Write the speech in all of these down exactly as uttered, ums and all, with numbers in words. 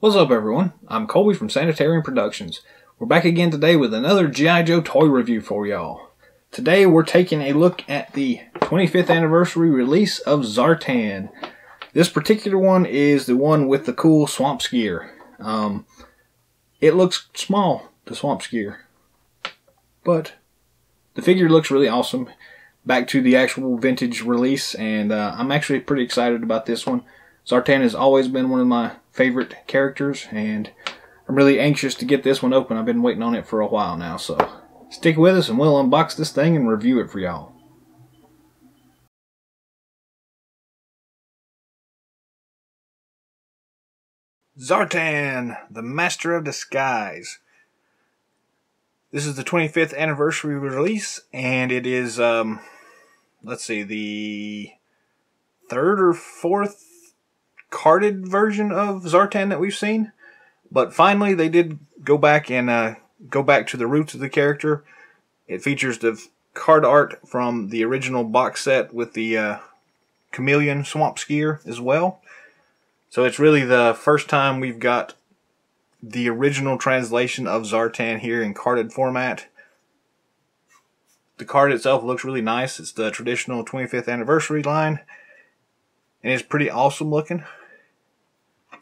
What's up everyone, I'm Colby from Sanitarium Productions. We're back again today with another G I Joe toy review for y'all. Today we're taking a look at the twenty-fifth anniversary release of Zartan. This particular one is the one with the cool Swamp Skier. Um, it looks small, the Swamp Skier, but the figure looks really awesome. Back to the actual vintage release, and uh, I'm actually pretty excited about this one. Zartan has always been one of my favorite characters, and I'm really anxious to get this one open. I've been waiting on it for a while now, so stick with us and we'll unbox this thing and review it for y'all. Zartan, the Master of Disguise. This is the twenty-fifth anniversary release, and it is, um, let's see, the third or fourth carded version of Zartan that we've seen, but finally they did go back and uh, go back to the roots of the character. It features the card art from the original box set with the uh, Chameleon Swamp Skier as well. So it's really the first time we've got the original translation of Zartan here in carded format. The card itself looks really nice. It's the traditional twenty-fifth anniversary line, and it's pretty awesome looking.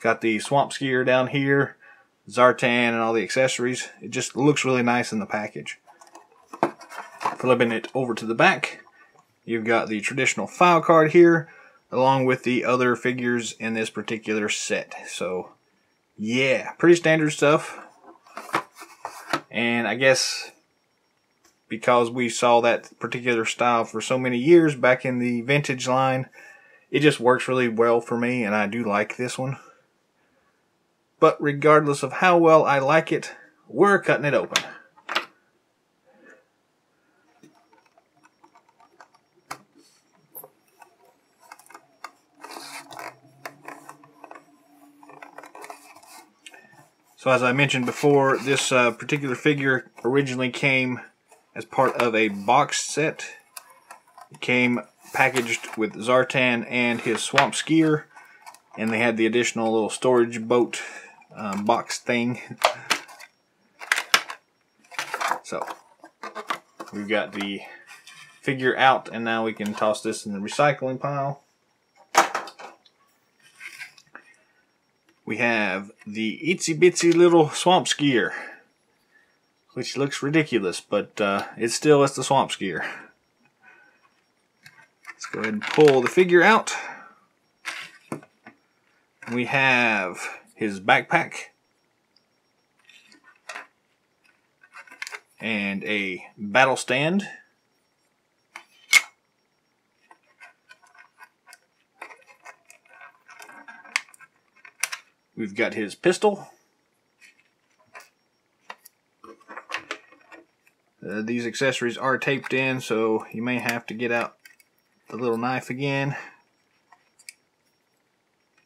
Got the Swamp Skier down here, Zartan, and all the accessories. It just looks really nice in the package. Flipping it over to the back, you've got the traditional file card here, along with the other figures in this particular set. So, yeah, pretty standard stuff. And I guess because we saw that particular style for so many years back in the vintage line, it just works really well for me, and I do like this one. But regardless of how well I like it, we're cutting it open. So as I mentioned before, this uh, particular figure originally came as part of a box set. It came packaged with Zartan and his Swamp Skier, and they had the additional little storage boat um, box thing. So we've got the figure out, and now we can toss this in the recycling pile. We have the itsy bitsy little Swamp Skier, which looks ridiculous, but uh, it's still it's the Swamp Skier. Let's go ahead and pull the figure out. We have his backpack and a battle stand. We've got his pistol. Uh, these accessories are taped in, so you may have to get out the little knife again.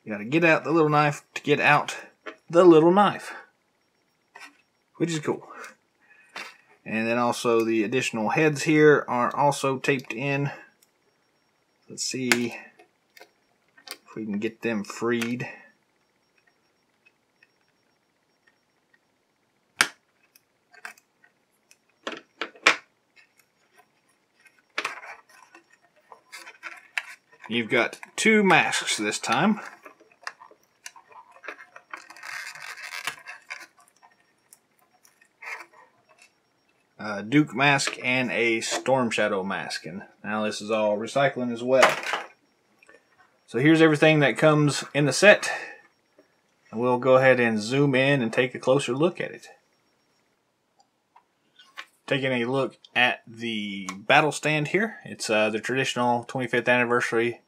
You gotta get out the little knife to get out the little knife, which is cool. And then also the additional heads here are also taped in. Let's see if we can get them freed. You've got two masks this time. A Duke mask and a Storm Shadow mask. And now this is all recycling as well. So here's everything that comes in the set. And we'll go ahead and zoom in and take a closer look at it. Taking a look at the battle stand here. It's uh, the traditional twenty-fifth anniversary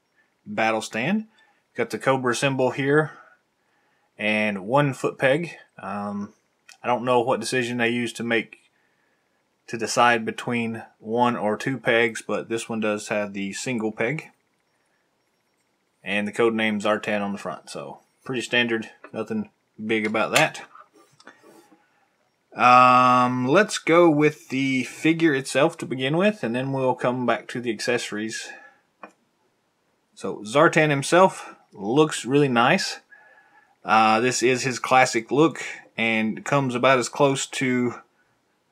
battle stand. Got the Cobra symbol here and one foot peg. Um, I don't know what decision they used to make to decide between one or two pegs, but this one does have the single peg. And the code name Zartan on the front, so pretty standard. Nothing big about that. Um, let's go with the figure itself to begin with, and then we'll come back to the accessories. So Zartan himself looks really nice. Uh, this is his classic look and comes about as close to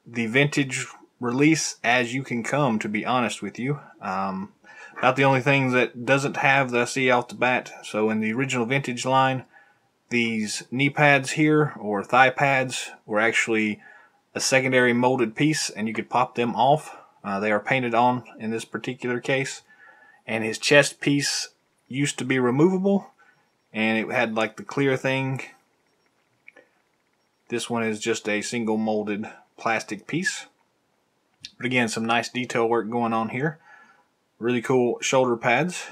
the vintage release as you can come, to be honest with you. Um, about the only thing that doesn't have the see off the bat. So in the original vintage line, these knee pads here, or thigh pads, were actually a secondary molded piece and you could pop them off. Uh, they are painted on in this particular case. And his chest piece used to be removable, and it had like the clear thing. This one is just a single molded plastic piece. But again, some nice detail work going on here. Really cool shoulder pads.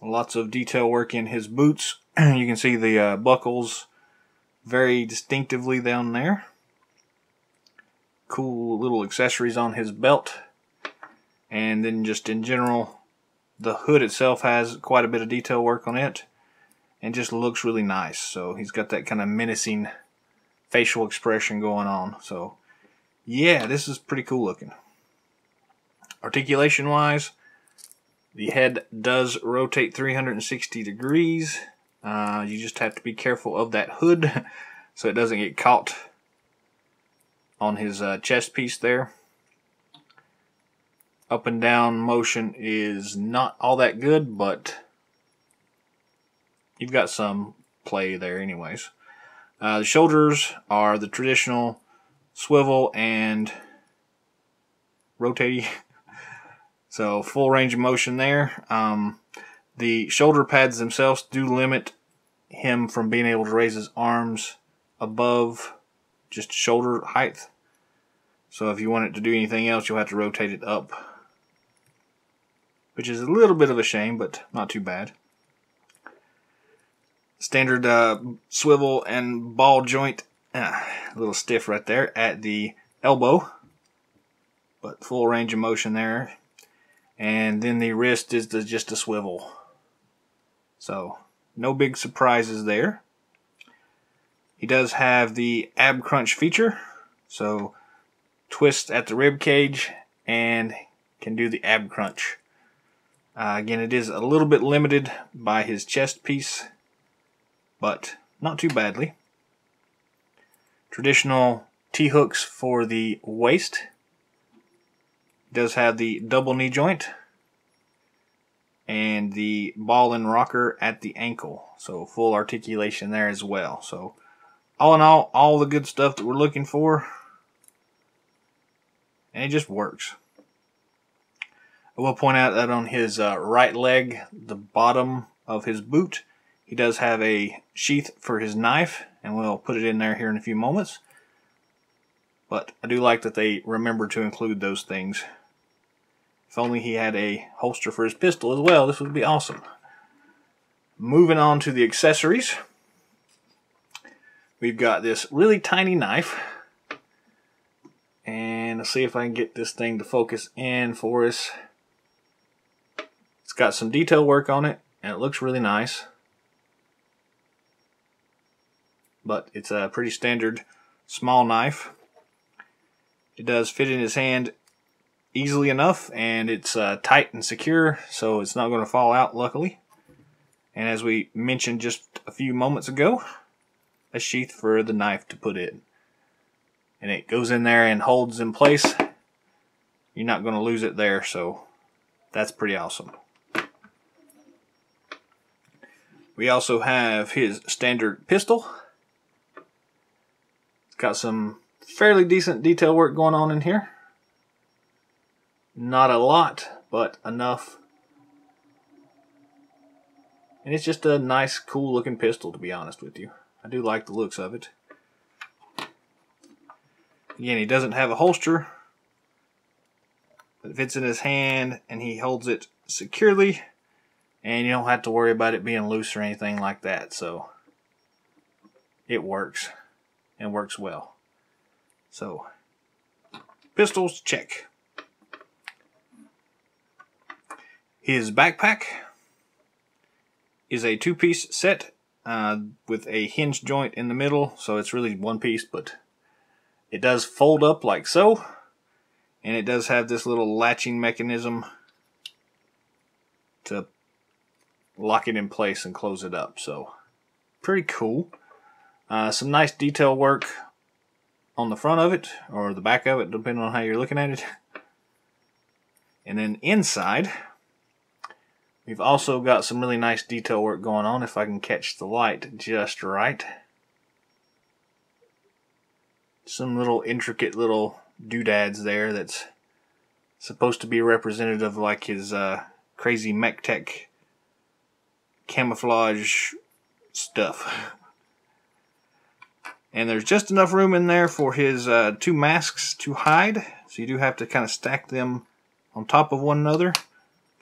Lots of detail work in his boots. You can see the uh, buckles very distinctively down there. Cool little accessories on his belt. And then just in general, the hood itself has quite a bit of detail work on it and just looks really nice. So he's got that kind of menacing facial expression going on. So yeah, this is pretty cool looking. Articulation wise, the head does rotate three hundred sixty degrees. Uh, you just have to be careful of that hood so it doesn't get caught on his uh, chest piece there. Up and down motion is not all that good, but you've got some play there anyways. Uh, the shoulders are the traditional swivel and rotatey. So full range of motion there. Um, the shoulder pads themselves do limit him from being able to raise his arms above just shoulder height. So if you want it to do anything else, you'll have to rotate it up, which is a little bit of a shame, but not too bad. Standard uh, swivel and ball joint, ah, a little stiff right there at the elbow, but full range of motion there. And then the wrist is the, just a swivel. So no big surprises there. He does have the ab crunch feature, so twist at the rib cage and can do the ab crunch. Uh, again, it is a little bit limited by his chest piece, but not too badly. Traditional T-hooks for the waist. Does have the double knee joint and the ball and rocker at the ankle. So full articulation there as well. So all in all, all the good stuff that we're looking for, and it just works. I will point out that on his uh, right leg, the bottom of his boot, he does have a sheath for his knife, and we'll put it in there here in a few moments. But I do like that they remember to include those things. If only he had a holster for his pistol as well, this would be awesome. Moving on to the accessories. We've got this really tiny knife. And let's see if I can get this thing to focus in for us. It's got some detail work on it, and it looks really nice. But it's a pretty standard small knife. It does fit in his hand easily enough, and it's uh, tight and secure, so it's not going to fall out, luckily. And as we mentioned just a few moments ago, a sheath for the knife to put in. And it goes in there and holds in place. You're not going to lose it there, so that's pretty awesome. We also have his standard pistol. It's got some fairly decent detail work going on in here. Not a lot, but enough. And it's just a nice, cool looking pistol, to be honest with you. I do like the looks of it. Again, he doesn't have a holster. It fits in his hand and he holds it securely, and you don't have to worry about it being loose or anything like that, so it works and works well. So pistols, check. His backpack is a two-piece set uh, with a hinge joint in the middle, so it's really one piece, but it does fold up like so, and it does have this little latching mechanism to lock it in place and close it up. So pretty cool. Uh, some nice detail work on the front of it, or the back of it, depending on how you're looking at it. And then inside, we've also got some really nice detail work going on, if I can catch the light just right. Some little intricate little doodads there that's supposed to be representative of like his uh, crazy mech tech camouflage stuff. And there's just enough room in there for his uh, two masks to hide, so you do have to kind of stack them on top of one another.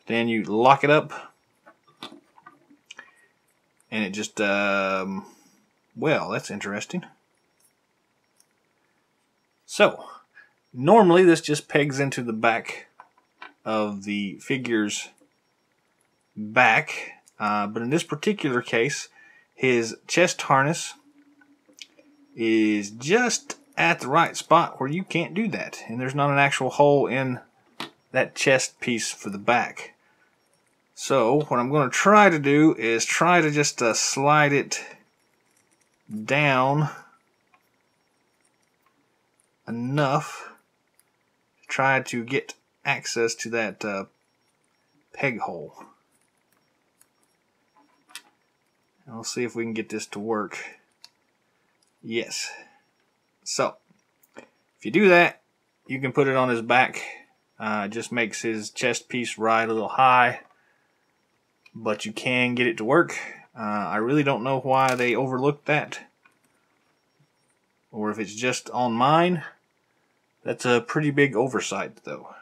Then you lock it up, and it just, um, well, that's interesting. So, normally this just pegs into the back of the figure's back, uh, but in this particular case, his chest harness is just at the right spot where you can't do that, and there's not an actual hole in that chest piece for the back. So what I'm going to try to do is try to just uh, slide it down enough to try to get access to that uh, peg hole. And we'll see if we can get this to work. Yes. So if you do that, you can put it on his back. Uh, it just makes his chest piece ride a little high, but you can get it to work. Uh, I really don't know why they overlooked that, or if it's just on mine. That's a pretty big oversight, though.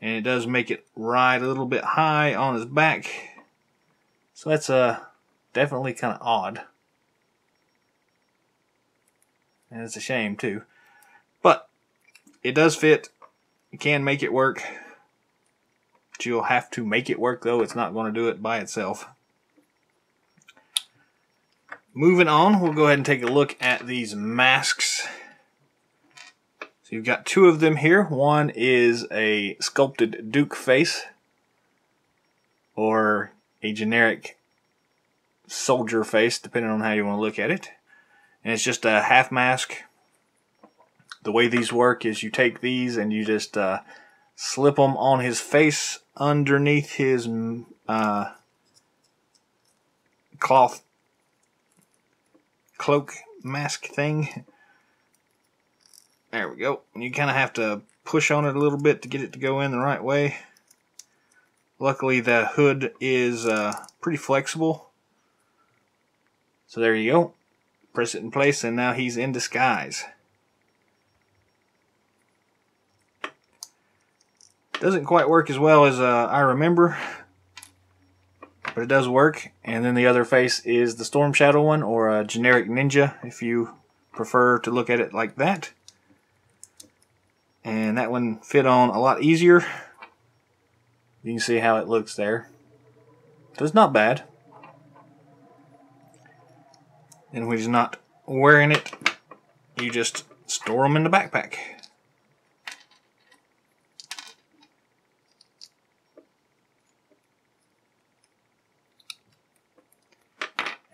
And it does make it ride a little bit high on his back, so that's uh, definitely kind of odd. And it's a shame, too. But it does fit. You can make it work. But you'll have to make it work, though. It's not going to do it by itself. Moving on, we'll go ahead and take a look at these masks. So you've got two of them here. One is a sculpted Duke face, or a generic soldier face, depending on how you want to look at it. And it's just a half mask. The way these work is you take these and you just uh, slip them on his face underneath his uh, cloth cloak mask thing. There we go. And you kind of have to push on it a little bit to get it to go in the right way. Luckily the hood is uh, pretty flexible. So there you go. Press it in place, and now he's in disguise. Doesn't quite work as well as uh, I remember, but it does work. And then the other face is the Storm Shadow one, or a generic ninja if you prefer to look at it like that. And that one fit on a lot easier. You can see how it looks there. So it's not bad. And when he's not wearing it, you just store them in the backpack.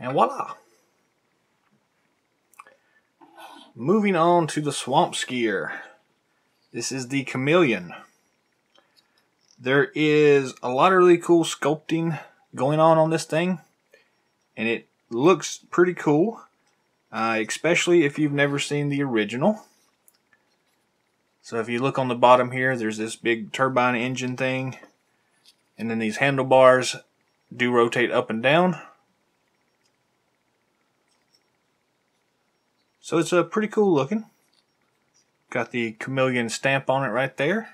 And voila! Moving on to the Swamp Skier. This is the Chameleon. There is a lot of really cool sculpting going on on this thing. And it looks pretty cool, uh, especially if you've never seen the original. So if you look on the bottom here, there's this big turbine engine thing, and then these handlebars do rotate up and down. So it's uh, pretty cool looking. Got the Chameleon stamp on it right there.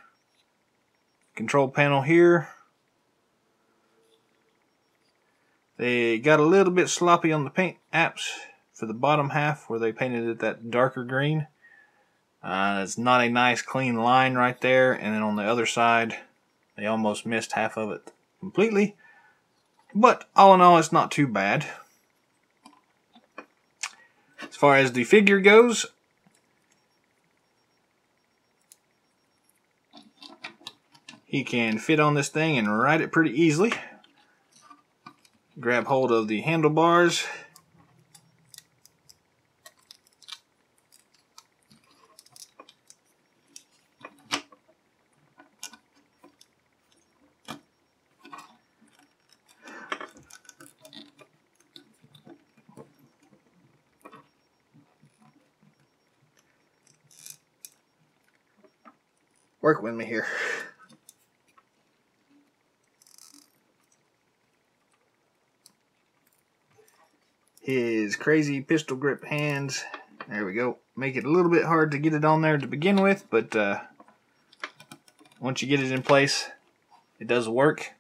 Control panel here. They got a little bit sloppy on the paint apps for the bottom half where they painted it that darker green. Uh, it's not a nice clean line right there. And then on the other side, they almost missed half of it completely. But all in all, it's not too bad. As far as the figure goes, he can fit on this thing and ride it pretty easily. grab hold of the handlebars. Work with me here. His crazy pistol grip hands. There we go. Make it a little bit hard to get it on there to begin with, but uh, once you get it in place, it does work.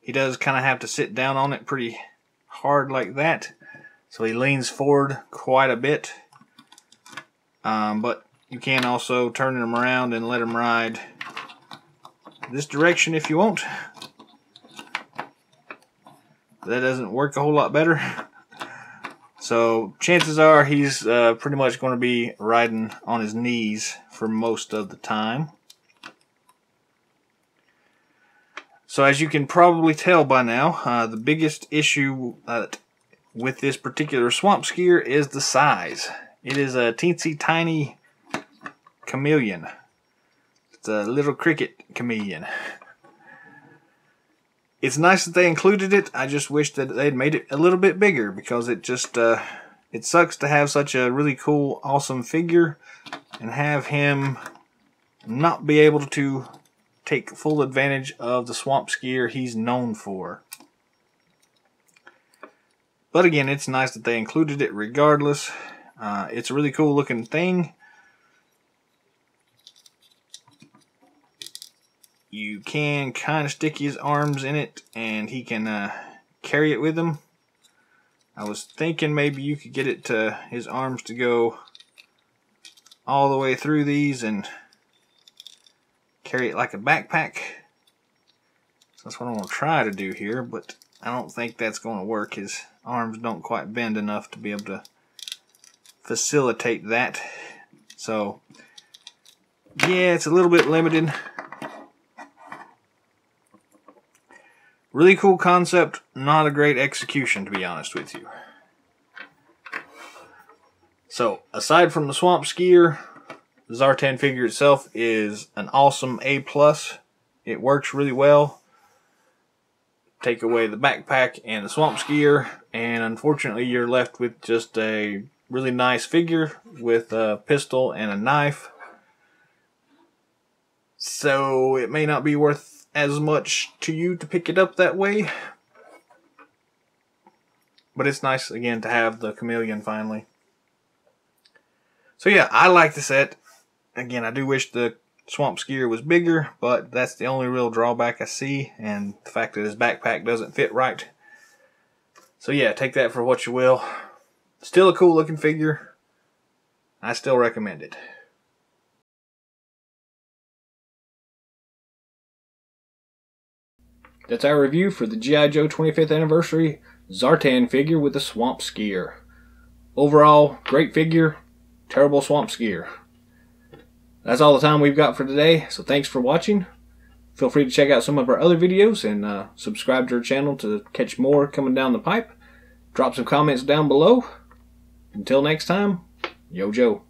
He does kind of have to sit down on it pretty hard like that, so he leans forward quite a bit. Um, but you can also turn him around and let him ride this direction if you want. That doesn't work a whole lot better. So chances are he's uh, pretty much going to be riding on his knees for most of the time. So as you can probably tell by now, uh, the biggest issue uh, with this particular Swamp Skier is the size. It is a teensy tiny chameleon. It's a little cricket chameleon. It's nice that they included it. I just wish that they'd made it a little bit bigger, because it just uh, it sucks to have such a really cool, awesome figure and have him not be able to take full advantage of the Swamp Skier he's known for. But again, it's nice that they included it regardless. Uh, it's a really cool looking thing. You can kind of stick his arms in it and he can uh, carry it with him. I was thinking maybe you could get it to his arms to go all the way through these and carry it like a backpack. So that's what I'm going to try to do here, but I don't think that's going to work. His arms don't quite bend enough to be able to facilitate that. So yeah, it's a little bit limited. Really cool concept, not a great execution, to be honest with you. So, aside from the Swamp Skier, the Zartan figure itself is an awesome A plus. It works really well. Take away the backpack and the Swamp Skier, and unfortunately you're left with just a really nice figure with a pistol and a knife. So, it may not be worth as much to you to pick it up that way, but it's nice again to have the chameleon finally. So yeah, I like the set. Again, I do wish the Swamp Skier was bigger, but that's the only real drawback I see, and the fact that his backpack doesn't fit right. So yeah, take that for what you will. Still a cool looking figure. I still recommend it. That's our review for the G I Joe twenty-fifth Anniversary Zartan figure with the Swamp Skier. Overall, great figure, terrible Swamp Skier. That's all the time we've got for today, so thanks for watching. Feel free to check out some of our other videos and uh, subscribe to our channel to catch more coming down the pipe. Drop some comments down below. Until next time, Yo Joe.